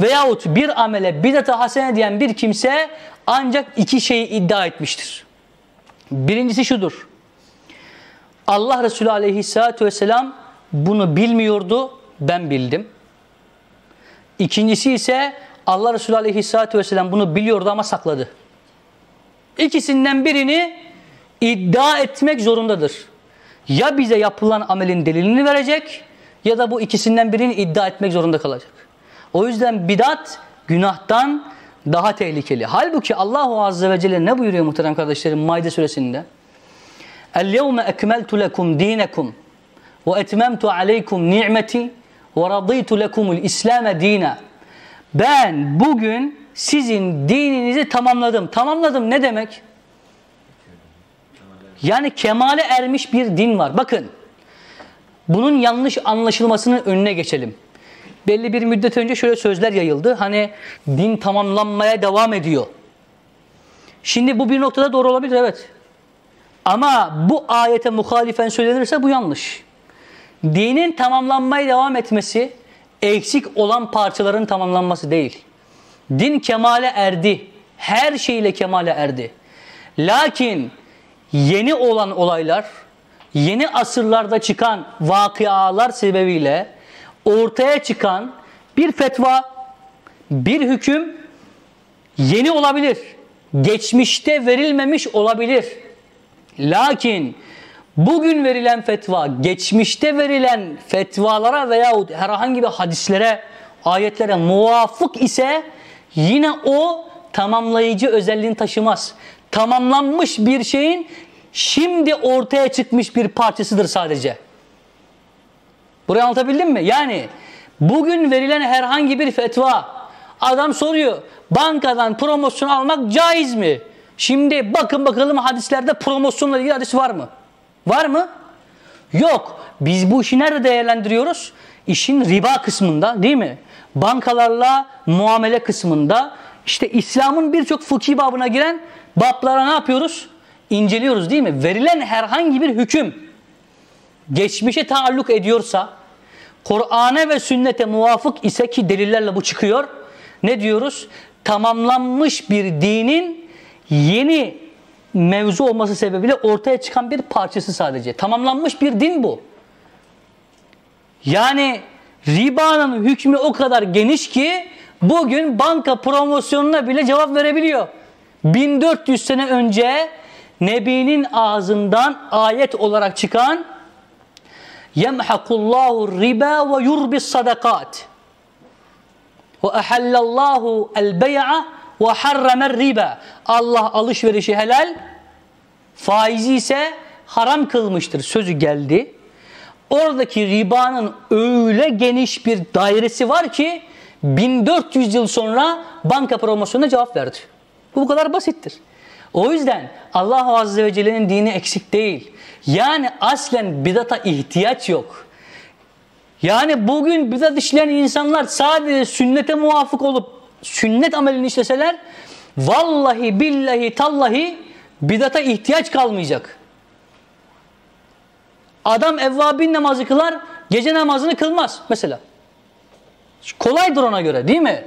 veyahut bir amele bid'at-ı hasene diyen bir kimse ancak iki şeyi iddia etmiştir. Birincisi şudur. Allah Resulü aleyhissalatü vesselam bunu bilmiyordu, ben bildim. İkincisi ise Allah Resulü aleyhissalatü vesselam bunu biliyordu ama sakladı. İkisinden birini iddia etmek zorundadır. Ya bize yapılan amelin delilini verecek ya da bu ikisinden birini iddia etmek zorunda kalacak. O yüzden bidat günahtan daha tehlikeli. Halbuki Allahu azze ve celle ne buyuruyor muhterem kardeşlerim Maide suresinde? "El-yevme ekmeltu lekum dinakum ve etmemtu aleykum ni'meti ve raditu lekumul islame dina." Ben bugün sizin dininizi tamamladım. Tamamladım ne demek? Yani kemale ermiş bir din var. Bakın, bunun yanlış anlaşılmasının önüne geçelim. Belli bir müddet önce şöyle sözler yayıldı. Hani din tamamlanmaya devam ediyor. Şimdi bu bir noktada doğru olabilir, evet. Ama bu ayete muhalifen söylenirse bu yanlış. Dinin tamamlanmaya devam etmesi eksik olan parçaların tamamlanması değil. Din kemale erdi. Her şeyle kemale erdi. Lakin yeni olan olaylar, yeni asırlarda çıkan vakıalar sebebiyle ortaya çıkan bir fetva, bir hüküm yeni olabilir. Geçmişte verilmemiş olabilir. Lakin bugün verilen fetva, geçmişte verilen fetvalara veyahut herhangi bir hadislere, ayetlere muvafık ise yine o tamamlayıcı özelliğini taşımaz. Tamamlanmış bir şeyin şimdi ortaya çıkmış bir parçasıdır sadece. Burayı anlatabildim mi? Yani bugün verilen herhangi bir fetva, adam soruyor bankadan promosyon almak caiz mi? Şimdi bakın bakalım hadislerde promosyonla ilgili hadis var mı? Var mı? Yok. Biz bu işi nerede değerlendiriyoruz? İşin riba kısmında değil mi? Bankalarla muamele kısmında işte İslam'ın birçok fıkhi babına giren bablara ne yapıyoruz? İnceliyoruz değil mi? Verilen herhangi bir hüküm geçmişe taalluk ediyorsa, Kur'an'a ve sünnete muvafık ise ki delillerle bu çıkıyor. Ne diyoruz? Tamamlanmış bir dinin yeni mevzu olması sebebiyle ortaya çıkan bir parçası sadece. Tamamlanmış bir din bu. Yani ribanın hükmü o kadar geniş ki bugün banka promosyonuna bile cevap verebiliyor. bin dört yüz sene önce Nebi'nin ağzından ayet olarak çıkan "Yemhakullahu riba ve yurbi sadakat." Ve ahallallahu el bey'a ve harramer riba. Allah alışverişi helal, faizi ise haram kılmıştır sözü geldi. Oradaki ribanın öyle geniş bir dairesi var ki bin dört yüz yıl sonra banka promosyonuna cevap verdi. Bu bu kadar basittir. O yüzden Allah azze ve celle'nin dini eksik değil. Yani aslen bidata ihtiyaç yok. Yani bugün bidat işleyen insanlar sadece sünnete muvafık olup sünnet amelini işleseler vallahi billahi tallahi bidata ihtiyaç kalmayacak. Adam evvabin namazı kılar, gece namazını kılmaz mesela. Kolaydır ona göre, değil mi?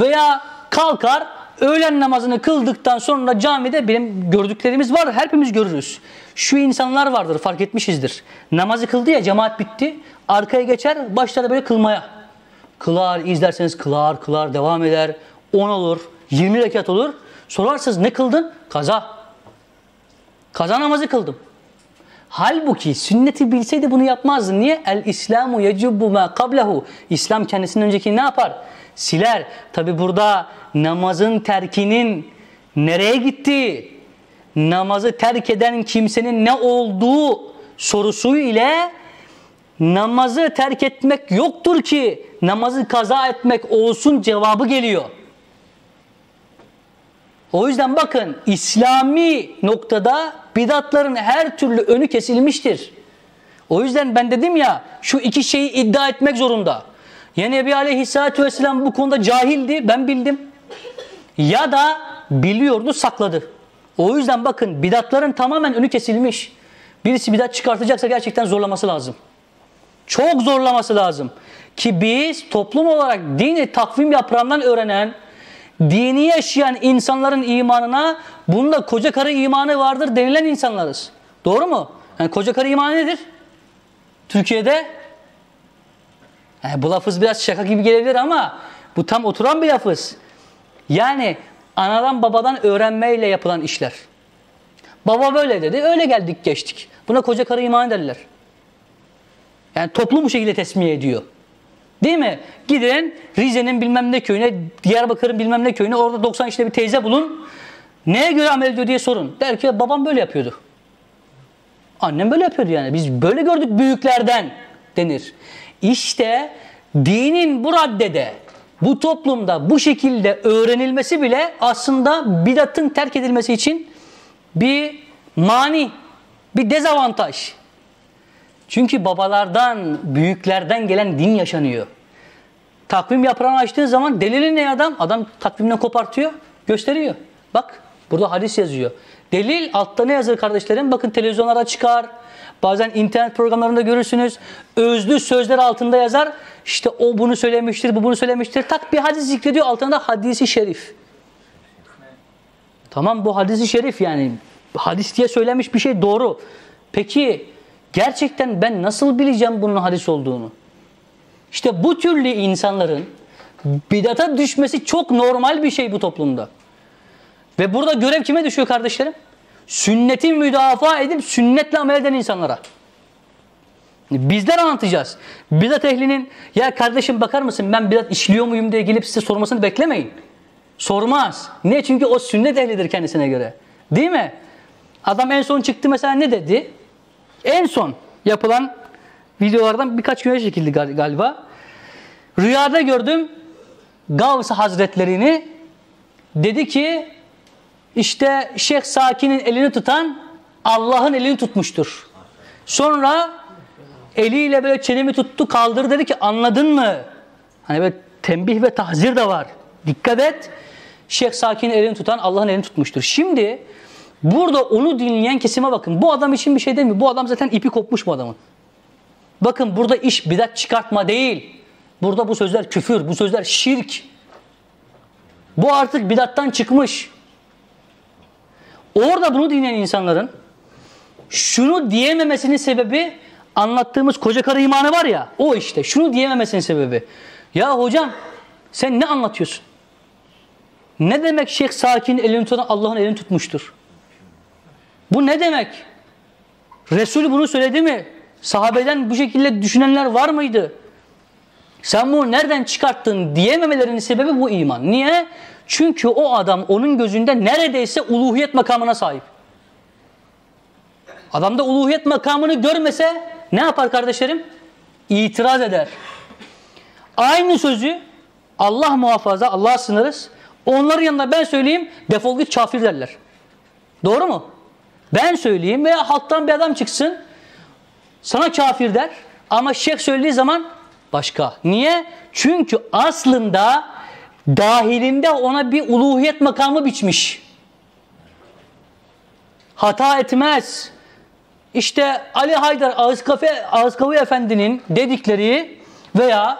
Veya kalkar, öğlen namazını kıldıktan sonra camide, benim gördüklerimiz var, hepimiz görürüz. Şu insanlar vardır, fark etmişizdir. Namazı kıldı ya, cemaat bitti, arkaya geçer, başlar böyle kılmaya. Kılar, izlerseniz kılar, kılar, devam eder. on olur, yirmi rekat olur. Sorarsınız ne kıldın? Kaza. Kaza namazı kıldım. Halbuki sünneti bilseydi bunu yapmazdı. Niye? El İslamu yecubbu ma kablehu. İslam kendisinden önceki ne yapar? Siler. Tabi burada namazın terkinin nereye gitti? Namazı terk eden kimsenin ne olduğu sorusu ile namazı terk etmek yoktur ki namazı kaza etmek olsun cevabı geliyor. O yüzden bakın, İslami noktada bidatların her türlü önü kesilmiştir. O yüzden ben dedim ya, şu iki şeyi iddia etmek zorunda. Ya Nebi Aleyhisselatü Vesselam bu konuda cahildi, ben bildim. Ya da biliyordu, sakladı. O yüzden bakın, bidatların tamamen önü kesilmiş. Birisi bidat çıkartacaksa gerçekten zorlaması lazım. Çok zorlaması lazım. Ki biz toplum olarak dini takvim yaprağından öğrenen, dini yaşayan insanların imanına bunda koca karı imanı vardır denilen insanlarız. Doğru mu? Yani koca karı imanı nedir? Türkiye'de yani bu lafız biraz şaka gibi gelebilir ama bu tam oturan bir lafız. Yani anadan babadan öğrenmeyle yapılan işler. Baba böyle dedi, öyle geldik geçtik. Buna koca karı imanı derler. Yani toplum bu şekilde tesmiye ediyor. Değil mi? Gidin Rize'nin bilmem ne köyüne, Diyarbakır'ın bilmem ne köyüne, orada doksan yaşında bir teyze bulun. Neye göre amel ediyor diye sorun. Der ki babam böyle yapıyordu. Annem böyle yapıyordu yani. Biz böyle gördük büyüklerden denir. İşte dinin bu raddede, bu toplumda bu şekilde öğrenilmesi bile aslında bidatın terk edilmesi için bir mani, bir dezavantaj. Çünkü babalardan, büyüklerden gelen din yaşanıyor. Takvim yaprağını açtığın zaman delili ne adam? Adam takvimden kopartıyor, gösteriyor. Bak burada hadis yazıyor. Delil altta ne yazır kardeşlerim? Bakın televizyonlara çıkar, bazen internet programlarında görürsünüz. Özlü sözler altında yazar. İşte o bunu söylemiştir, bu bunu söylemiştir. Tak bir hadis zikrediyor, altında da hadisi şerif. Tamam, bu hadisi şerif yani. Hadis diye söylemiş bir şey doğru. Peki... Gerçekten ben nasıl bileceğim bunun hadis olduğunu? İşte bu türlü insanların bidata düşmesi çok normal bir şey bu toplumda. Ve burada görev kime düşüyor kardeşlerim? Sünneti müdafaa edip sünnetle amel eden insanlara. Bizler anlatacağız. Bidat ehlinin ya kardeşim bakar mısın ben bidat işliyor muyum diye gelip size sormasını beklemeyin. Sormaz. Niye? Çünkü o sünnet ehlidir kendisine göre. Değil mi? Adam en son çıktı mesela ne dedi? En son yapılan videolardan birkaç güne çekildi galiba. Rüyada gördüm Gavs Hazretlerini, dedi ki işte Şeyh Saki'nin elini tutan Allah'ın elini tutmuştur. Sonra eliyle böyle çenemi tuttu, kaldır, dedi ki anladın mı? Hani böyle tembih ve tahzir de var. Dikkat et. Şeyh Saki'nin elini tutan Allah'ın elini tutmuştur. Şimdi burada onu dinleyen kesime bakın. Bu adam için bir şey demiyor. Bu adam zaten ipi kopmuş bu adamın. Bakın burada iş bidat çıkartma değil. Burada bu sözler küfür, bu sözler şirk. Bu artık bidattan çıkmış. Orada bunu dinleyen insanların şunu diyememesinin sebebi anlattığımız koca karı imanı var ya, o işte. Şunu diyememesinin sebebi. Ya hocam sen ne anlatıyorsun? Ne demek Şeyh Sakin elini tutan Allah'ın elini tutmuştur? Bu ne demek? Resul bunu söyledi mi? Sahabeden bu şekilde düşünenler var mıydı? Sen bunu nereden çıkarttın diyememelerinin sebebi bu iman. Niye? Çünkü o adam onun gözünde neredeyse uluhiyet makamına sahip. Adam da uluhiyet makamını görmese ne yapar kardeşlerim? İtiraz eder. Aynı sözü Allah muhafaza, Allah'a sınırız. Onların yanında ben söyleyeyim, defol git kafir derler. Doğru mu? Ben söyleyeyim veya halktan bir adam çıksın, sana kafir der. Ama şeyh söylediği zaman başka. Niye? Çünkü aslında dahilinde ona bir uluhiyet makamı biçmiş. Hata etmez. İşte Ali Haydar Ağızkafe, Ağızkavi Efendi'nin dedikleri veya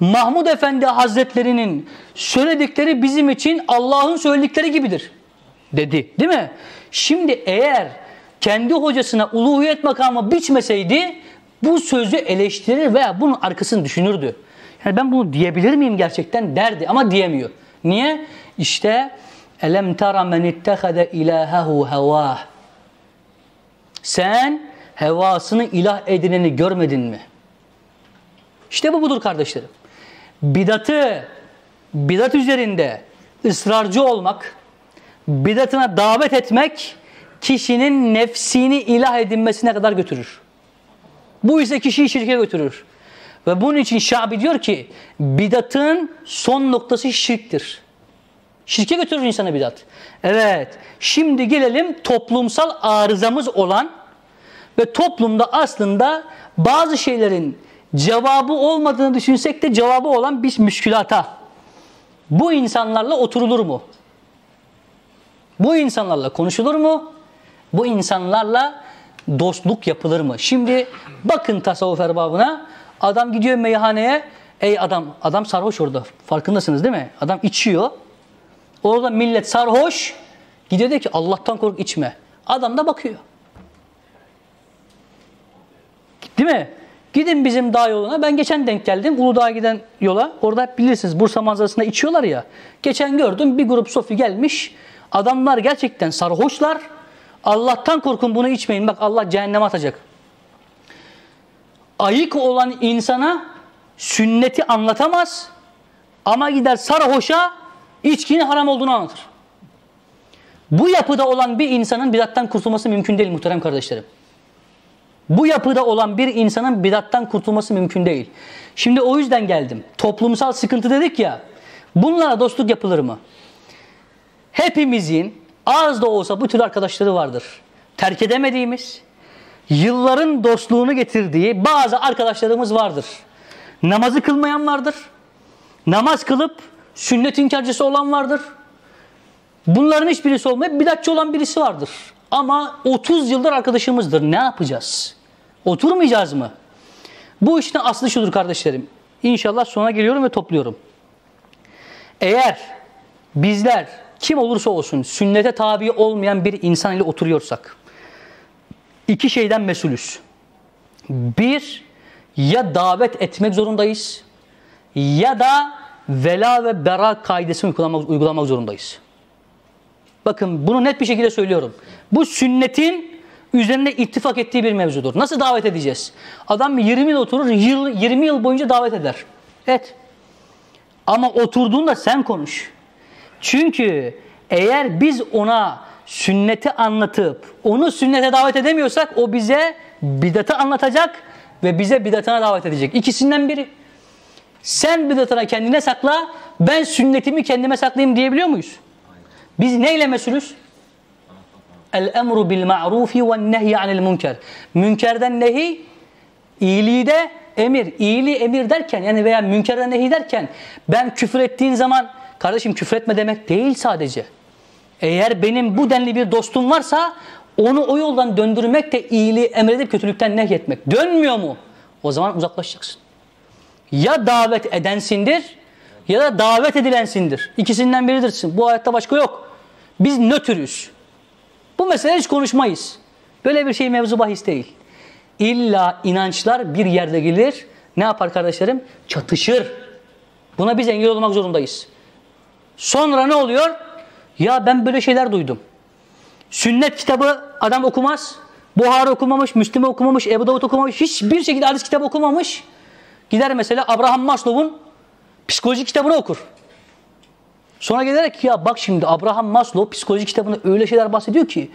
Mahmud Efendi Hazretleri'nin söyledikleri bizim için Allah'ın söyledikleri gibidir dedi. Değil mi? Şimdi eğer kendi hocasına uluhiyet makamı biçmeseydi bu sözü eleştirir veya bunun arkasını düşünürdü. Yani ben bunu diyebilir miyim gerçekten derdi ama diyemiyor. Niye? İşte elem tara men ittehade ilahehu hevâh. Sen hevasını ilah edineni görmedin mi? İşte bu budur kardeşlerim. Bidatı, bidat üzerinde ısrarcı olmak, bidatına davet etmek kişinin nefsini ilah edinmesine kadar götürür. Bu ise kişiyi şirke götürür. Ve bunun için Şabi diyor ki bidatın son noktası şirktir. Şirke götürür insanı bidat. Evet, şimdi gelelim toplumsal arızamız olan ve toplumda aslında bazı şeylerin cevabı olmadığını düşünsek de cevabı olan bir müşkülata. Bu insanlarla oturulur mu? Bu insanlarla konuşulur mu? Bu insanlarla dostluk yapılır mı? Şimdi bakın tasavvuf erbabına. Adam gidiyor meyhaneye. Ey adam, adam sarhoş orada. Farkındasınız değil mi? Adam içiyor. Orada millet sarhoş. Gidiyor diyor ki Allah'tan kork, içme. Adam da bakıyor. Değil mi? Gidin bizim dağ yoluna. Ben geçen denk geldim. Uludağ'a giden yola. Orada hep bilirsiniz Bursa manzarasında içiyorlar ya. Geçen gördüm bir grup sofi gelmiş. Adamlar gerçekten sarhoşlar. Allah'tan korkun, bunu içmeyin. Bak Allah cehenneme atacak. Ayık olan insana sünneti anlatamaz. Ama gider sarhoşa içkinin haram olduğunu anlatır. Bu yapıda olan bir insanın bidattan kurtulması mümkün değil muhterem kardeşlerim. Bu yapıda olan bir insanın bidattan kurtulması mümkün değil. Şimdi o yüzden geldim. Toplumsal sıkıntı dedik ya. Bunlara dostluk yapılır mı? Hepimizin az da olsa bu tür arkadaşları vardır. Terk edemediğimiz, yılların dostluğunu getirdiği bazı arkadaşlarımız vardır. Namazı kılmayan vardır. Namaz kılıp sünnet inkarcısı olan vardır. Bunların hiçbirisi olmayıp bidatçı olan birisi vardır. Ama otuz yıldır arkadaşımızdır. Ne yapacağız? Oturmayacağız mı? Bu işin aslı şudur kardeşlerim. İnşallah sona geliyorum ve topluyorum. Eğer bizler kim olursa olsun sünnete tabi olmayan bir insan ile oturuyorsak iki şeyden mesulüz. Bir, ya davet etmek zorundayız ya da velâ ve berâ kaidesini uygulamak, uygulamak zorundayız. Bakın bunu net bir şekilde söylüyorum. Bu sünnetin üzerinde ittifak ettiği bir mevzudur. Nasıl davet edeceğiz? Adam yirmi yıl oturur, yirmi yıl boyunca davet eder. Evet. Ama oturduğunda sen konuş. Çünkü eğer biz ona sünneti anlatıp onu sünnete davet edemiyorsak o bize bidatı anlatacak ve bize bidatına davet edecek. İkisinden biri. Sen bidatına kendine sakla, ben sünnetimi kendime saklayayım diyebiliyor muyuz? Biz neyle mesulüz? El emru bil ma'rufi ve nehy anil münker. Münkerden nehy, iyiliği de emir. İyiliği emir derken yani veya münkerden nehy derken ben küfür ettiğin zaman kardeşim küfür etme demek değil sadece. Eğer benim bu denli bir dostum varsa onu o yoldan döndürmek de iyiliği emredip kötülükten nehyetmek. Dönmüyor mu? O zaman uzaklaşacaksın. Ya davet edensindir ya da davet edilensindir. İkisinden biridirsin. Bu hayatta başka yok. Biz nötrüz. Bu mesele hiç konuşmayız. Böyle bir şey mevzu bahis değil. İlla inançlar bir yerde gelir. Ne yapar kardeşlerim? Çatışır. Buna biz engel olmak zorundayız. Sonra ne oluyor? Ya ben böyle şeyler duydum. Sünnet kitabı adam okumaz. Buhari okumamış, Müslim okumamış, Ebu Davud okumamış. Hiçbir şekilde hadis kitabı okumamış. Gider mesela Abraham Maslow'un psikoloji kitabını okur. Sonra gelerek ya bak şimdi Abraham Maslow psikoloji kitabında öyle şeyler bahsediyor ki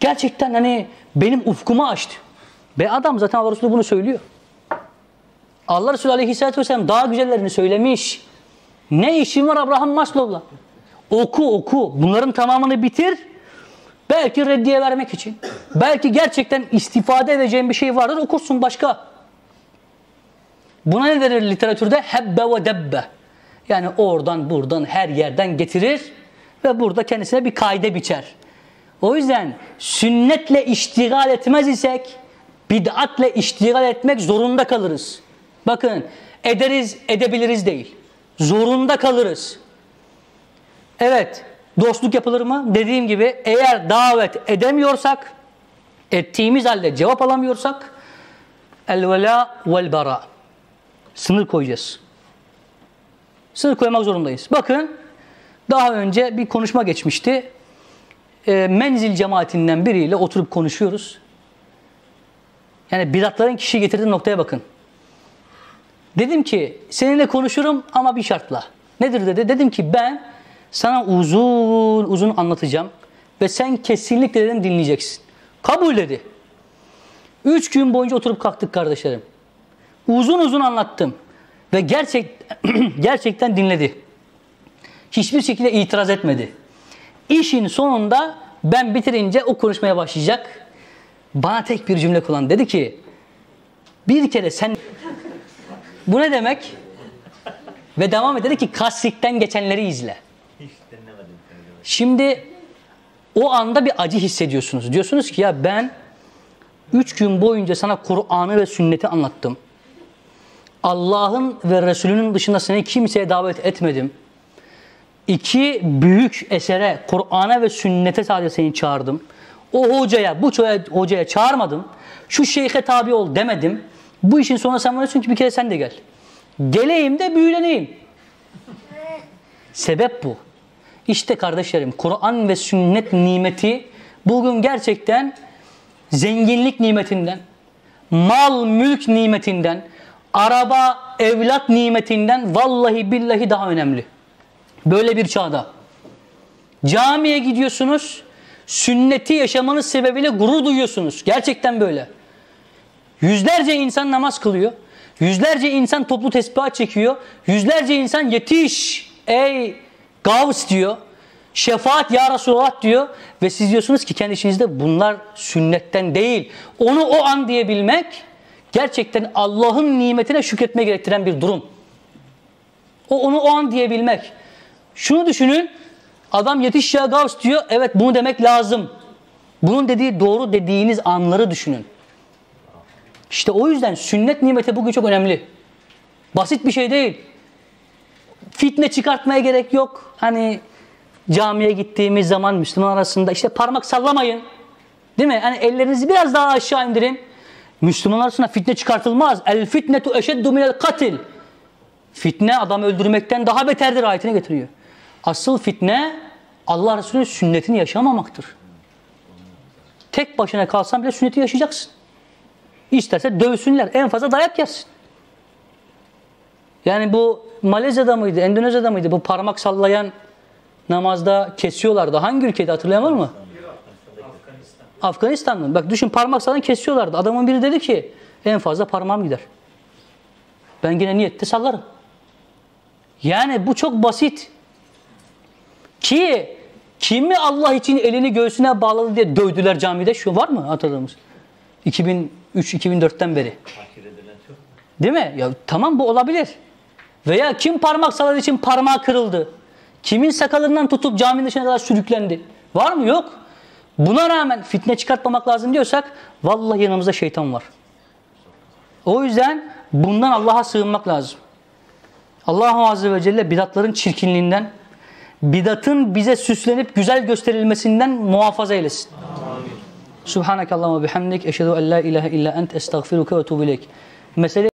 gerçekten hani benim ufkumu açtı. Be adam zaten Allah Resulü bunu söylüyor. Allah Resulü Aleyhisselatü Vesselam daha güzellerini söylemiş. Ne işin var Abraham Maslow'la? Oku oku. Bunların tamamını bitir. Belki reddiye vermek için. Belki gerçekten istifade edeceğin bir şey vardır. Okursun başka. Buna ne denir literatürde? Hebbe ve debbe. Yani oradan buradan her yerden getirir. Ve burada kendisine bir kaide biçer. O yüzden sünnetle iştigal etmez isek bid'atle iştigal etmek zorunda kalırız. Bakın ederiz edebiliriz değil. Zorunda kalırız. Evet, dostluk yapılır mı? Dediğim gibi eğer davet edemiyorsak, ettiğimiz halde cevap alamıyorsak el velâ ve'l berâ. Sınır koyacağız. Sınır koymak zorundayız. Bakın daha önce bir konuşma geçmişti. E, menzil cemaatinden biriyle oturup konuşuyoruz. Yani bidatların kişiyi getirdiği noktaya bakın. Dedim ki seninle konuşurum ama bir şartla. Nedir dedi? Dedim ki ben sana uzun uzun anlatacağım ve sen kesinlikle dedim dinleyeceksin. Kabul dedi. Üç gün boyunca oturup kalktık kardeşlerim. Uzun uzun anlattım ve gerçek, gerçekten dinledi. Hiçbir şekilde itiraz etmedi. İşin sonunda ben bitirince o konuşmaya başlayacak. Bana tek bir cümle kullandı. Dedi ki bir kere sen... Bu ne demek? Ve devam ederdi ki kasrikten geçenleri izle. Şimdi o anda bir acı hissediyorsunuz. Diyorsunuz ki ya ben üç gün boyunca sana Kur'an'ı ve sünneti anlattım. Allah'ın ve Resulünün dışında seni kimseye davet etmedim. İki büyük esere, Kur'an'a ve sünnete sadece seni çağırdım. O hocaya, bu hocaya çağırmadım. Şu şeyhe tabi ol demedim. Bu işin sonunda sen bana diyorsun ki bir kere sen de gel. Geleyim de büyüleneyim. Sebep bu. İşte kardeşlerim Kur'an ve sünnet nimeti bugün gerçekten zenginlik nimetinden, mal mülk nimetinden, araba evlat nimetinden vallahi billahi daha önemli. Böyle bir çağda. Camiye gidiyorsunuz, sünneti yaşamanız sebebiyle gurur duyuyorsunuz. Gerçekten böyle. Yüzlerce insan namaz kılıyor. Yüzlerce insan toplu tesbihat çekiyor. Yüzlerce insan yetiş ey gavs diyor. Şefaat ya Resulullah diyor. Ve siz diyorsunuz ki kendi içinizde bunlar sünnetten değil. Onu o an diyebilmek gerçekten Allah'ın nimetine şükretme gerektiren bir durum. O onu o an diyebilmek. Şunu düşünün. Adam yetiş ya gavs diyor. Evet bunu demek lazım. Bunun dediği doğru dediğiniz anları düşünün. İşte o yüzden sünnet nimeti bugün çok önemli. Basit bir şey değil. Fitne çıkartmaya gerek yok. Hani camiye gittiğimiz zaman Müslüman arasında işte parmak sallamayın. Değil mi? Hani ellerinizi biraz daha aşağı indirin. Müslüman arasında fitne çıkartılmaz. El fitnetu eşeddu minel katil. Fitne adam öldürmekten daha beterdir ayetine getiriyor. Asıl fitne Allah Resulü'nün sünnetini yaşamamaktır. Tek başına kalsan bile sünneti yaşayacaksın. İsterse dövsünler. En fazla dayak yersin. Yani bu Malezya'da mıydı, Endonezya'da mıydı? Bu parmak sallayan namazda kesiyorlardı. Hangi ülkede hatırlayan var mı? Afganistan. Afganistan'da. Bak düşün parmak sallayan kesiyorlardı. Adamın biri dedi ki en fazla parmağım gider. Ben gene niyette sallarım. Yani bu çok basit. Ki kimi Allah için elini göğsüne bağladı diye dövdüler camide. Şu var mı hatırladığımız? iki bin üç iki bin dörtten beri. Değil mi? Ya tamam bu olabilir. Veya kim parmak salladığı için parmağı kırıldı. Kimin sakalından tutup caminin dışına kadar sürüklendi. Var mı? Yok. Buna rağmen fitne çıkartmamak lazım diyorsak vallahi yanımızda şeytan var. O yüzden bundan Allah'a sığınmak lazım. Allahu azze ve celle bidatların çirkinliğinden, bidatın bize süslenip güzel gösterilmesinden muhafaza eylesin. Amin. Subhanakallahumma bihamdik eşhedü en la ilahe illa ente estağfiruke ve etûbü ileyk. Mesele